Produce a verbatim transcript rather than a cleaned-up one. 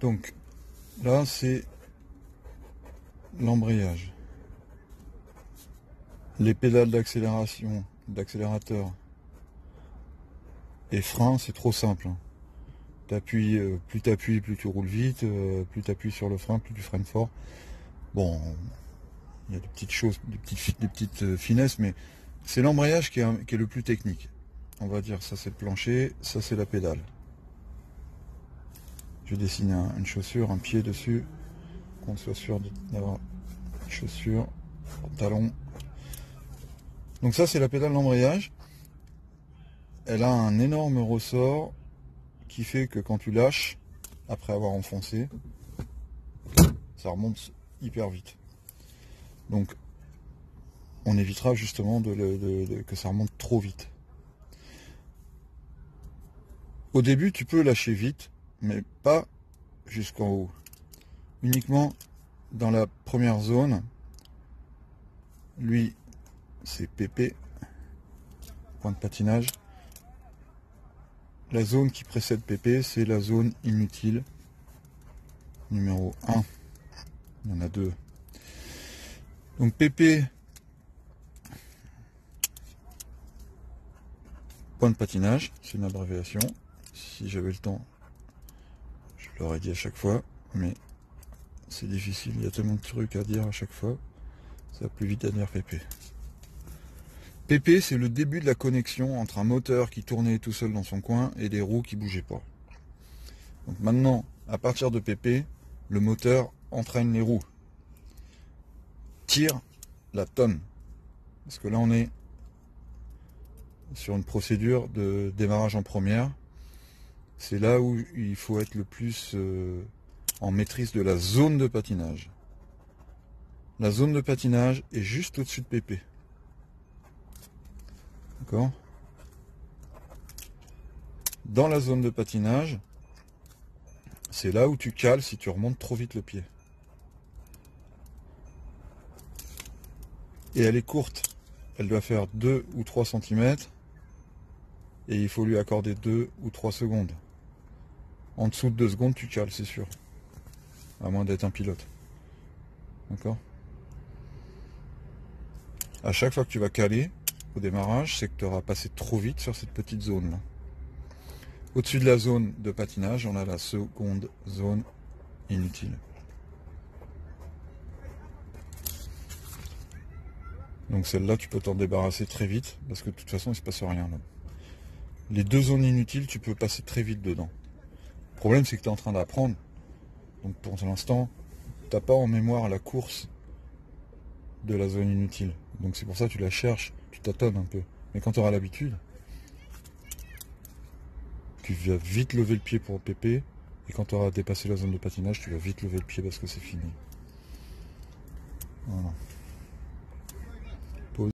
Donc là c'est l'embrayage, les pédales d'accélération, d'accélérateur et frein. C'est trop simple, t'appuies, plus t'appuies plus tu roules vite, plus t'appuies sur le frein plus tu freines fort. Bon, il y a des petites choses, des petites, des petites finesses, mais c'est l'embrayage qui est, qui est le plus technique. On va dire, ça c'est le plancher, ça c'est la pédale. Je vais dessiner un, une chaussure, un pied dessus, qu'on soit sûr d'avoir une chaussure, un talon. Donc ça c'est la pédale d'embrayage. Elle a un énorme ressort qui fait que quand tu lâches, après avoir enfoncé, ça remonte hyper vite. Donc on évitera justement de, de, de, de, que ça remonte trop vite. Au début tu peux lâcher vite, mais pas jusqu'en haut, uniquement dans la première zone. Lui c'est P P, point de patinage. La zone qui précède P P, c'est la zone inutile numéro un. Il y en a deux. Donc P P, point de patinage, c'est une abréviation. Si j'avais le temps, je l'aurais dit à chaque fois, mais c'est difficile, il y a tellement de trucs à dire à chaque fois, ça va plus vite à dire P P. P P, c'est le début de la connexion entre un moteur qui tournait tout seul dans son coin et des roues qui bougeaient pas. Donc maintenant, à partir de P P, le moteur entraîne les roues, tire la tonne, parce que là on est sur une procédure de démarrage en première. C'est là où il faut être le plus euh, en maîtrise de la zone de patinage. La zone de patinage est juste au-dessus de P P. D'accord? Dans la zone de patinage, c'est là où tu cales si tu remontes trop vite le pied. Et elle est courte. Elle doit faire deux ou trois centimètres. Et il faut lui accorder deux ou trois secondes. En dessous de deux secondes, tu cales, c'est sûr. À moins d'être un pilote. D'accord? À chaque fois que tu vas caler au démarrage, c'est que tu auras passé trop vite sur cette petite zone-là. Au-dessus de la zone de patinage, on a la seconde zone inutile. Donc celle-là, tu peux t'en débarrasser très vite, parce que de toute façon, il ne se passe rien là. Les deux zones inutiles, tu peux passer très vite dedans. Le problème, c'est que tu es en train d'apprendre. Donc pour l'instant, tu n'as pas en mémoire la course de la zone inutile. Donc c'est pour ça que tu la cherches, tu tâtonnes un peu. Mais quand tu auras l'habitude, tu vas vite lever le pied pour P P. Et quand tu auras dépassé la zone de patinage, tu vas vite lever le pied parce que c'est fini. Voilà.